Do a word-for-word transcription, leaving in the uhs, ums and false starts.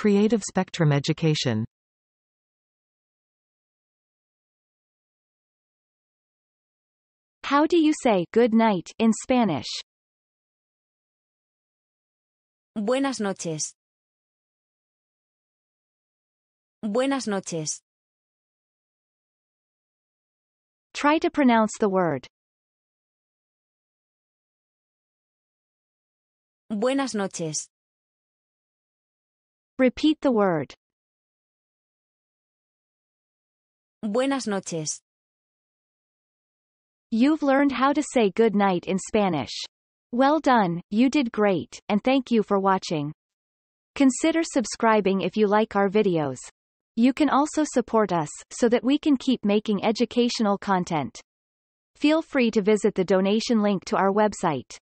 Creative Spectrum Education. How do you say good night in Spanish? Buenas noches. Buenas noches. Try to pronounce the word. Buenas noches. Repeat the word. Buenas noches. You've learned how to say good night in Spanish. Well done, you did great, and thank you for watching. Consider subscribing if you like our videos. You can also support us, so that we can keep making educational content. Feel free to visit the donation link to our website.